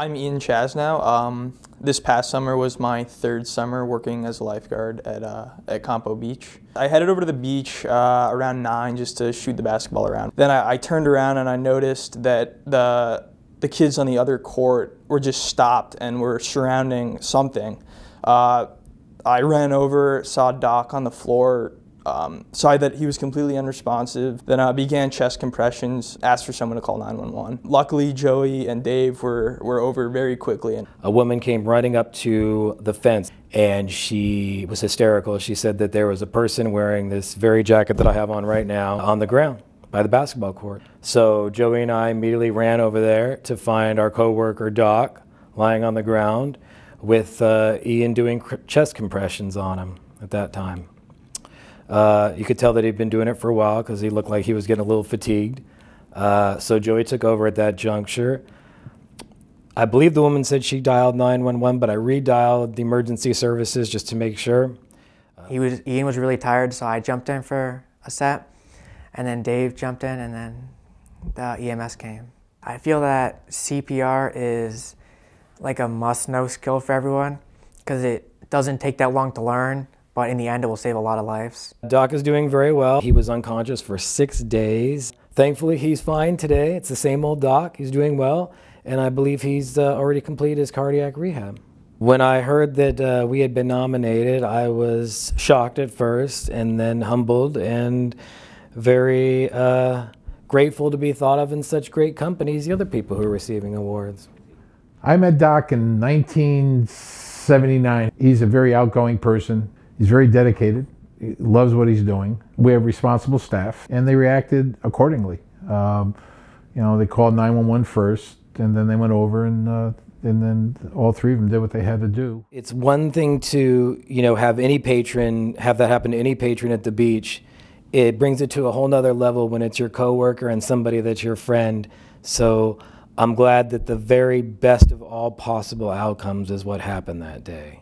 I'm Ian Chasnow. This past summer was my third summer working as a lifeguard at Compo Beach. I headed over to the beach around 9 just to shoot the basketball around. Then I turned around and I noticed that the kids on the other court were just stopped and were surrounding something. I ran over, saw Doc on the floor, saw that he was completely unresponsive. Then I began chest compressions, asked for someone to call 911. Luckily, Joey and Dave were over very quickly. A woman came running up to the fence and she was hysterical. She said that there was a person wearing this very jacket that I have on right now on the ground by the basketball court. So Joey and I immediately ran over there to find our coworker Doc lying on the ground with Ian doing chest compressions on him at that time. You could tell that he'd been doing it for a while because he looked like he was getting a little fatigued. So Joey took over at that juncture. I believe the woman said she dialed 911, but I redialed the emergency services just to make sure. Ian was really tired, so I jumped in for a set, and then Dave jumped in, and then the EMS came. I feel that CPR is like a must-know skill for everyone because it doesn't take that long to learn. But in the end, it will save a lot of lives. Doc is doing very well. He was unconscious for 6 days. Thankfully, he's fine today. It's the same old Doc. He's doing well, and I believe he's already completed his cardiac rehab. When I heard that we had been nominated, I was shocked at first and then humbled and very grateful to be thought of in such great company as the other people who are receiving awards. I met Doc in 1979. He's a very outgoing person. He's very dedicated, he loves what he's doing. We have responsible staff, and they reacted accordingly. You know, they called 911 first, and then they went over, and then all three of them did what they had to do. It's one thing to, you know, have that happen to any patron at the beach. It brings it to a whole nother level when it's your coworker and somebody that's your friend. So I'm glad that the very best of all possible outcomes is what happened that day.